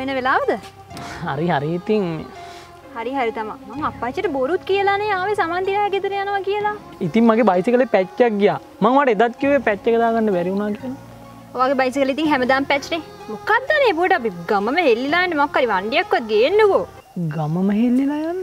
වෙන වෙලාවද? හරි හරි ඉතින් හරි හරි තමයි. මම අප්පච්චිට බොරුත් කියලානේ ආවේ සමන්දිරා ගෙදර යනවා කියලා. ඉතින් මගේ බයිසිකලේ පැච්චයක් ගියා. මම වාට එදත් කිව්වේ පැච් එක දාගන්න බැරි වුණා කියලා. ඔයාගේ බයිසිකලේ ඉතින් හැමදාම පැච්නේ. මොකද්ද නේ පොඩ අපි ගමම හෙල්ලිලා යන්නේ මොකක් හරි වණ්ඩියක්වත් ගේන්නකෝ. ගමම හෙල්ලිලා යන්න.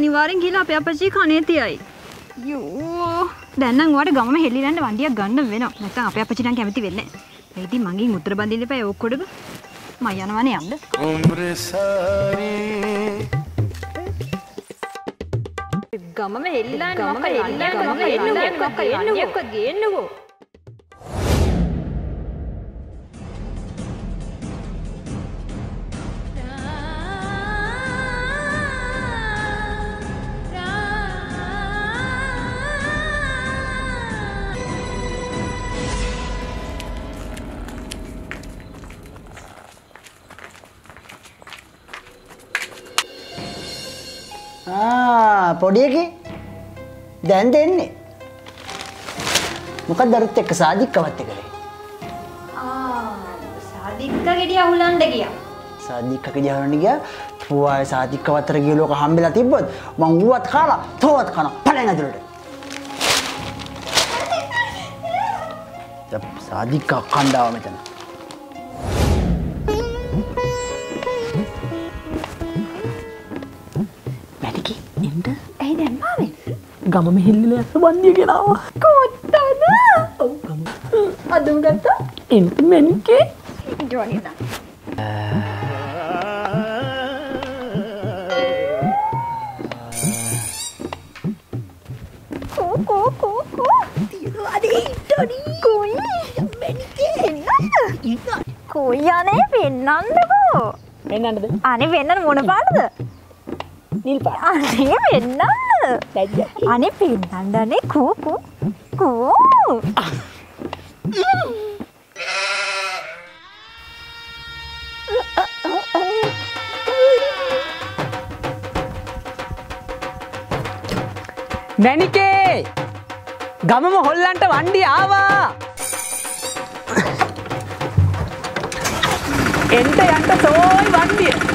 අනිවාර්යෙන් කියලා අපේ අපච්චි කණේ තියයි. යෝ දැන් නම් ඔයාලට ගමම හෙල්ලිලන්න වණ්ඩියක් ගන්න වෙනවා. නැත්තම් අපේ අපච්චි නම් කැමති වෙන්නේ නැහැ. ඉතින් මගෙන් උත්තර බඳින්න එපා ඒ ඔක්කොඩක. මම යනවනේ යන්න. ගමම හෙල්ලිලන්න ගමම හෙල්ලිලන්න මොකක් ගේන්නකෝ. Podiye ki, then ne. Mukad darutte kasadi kavatte kare. Sadi ka kidiya hulanda kiya. Sadi ka kidiya hulanda kiya. Thua sadi kavatte kiya loka hambela tibbod. Manguat khala, thowat khana, palena dilde. Jab sadi ka khanda me chana. ගමම හිල්ලලා යස්ස බන්දිය ගෙනාවා කොත්තද ඔව් ගම අදුම් ගත්තා එන්ට්මන්කේ ජෝනිද කෝ අදී ඩොනි කොයි මෙන්කේ නෑ කොයානේ වෙන්නන්නකෝ වෙන්නන්නද අනේ වෙන්නන මොන පාටද නිල් පාට අනේ වෙන්න अने पिन्ना ने को को को मैंने के गम में होल्लांटा वंडी आवा एंटे एंटे सोई वंडी